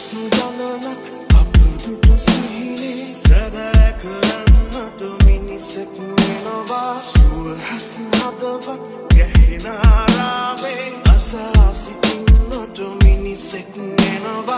Second and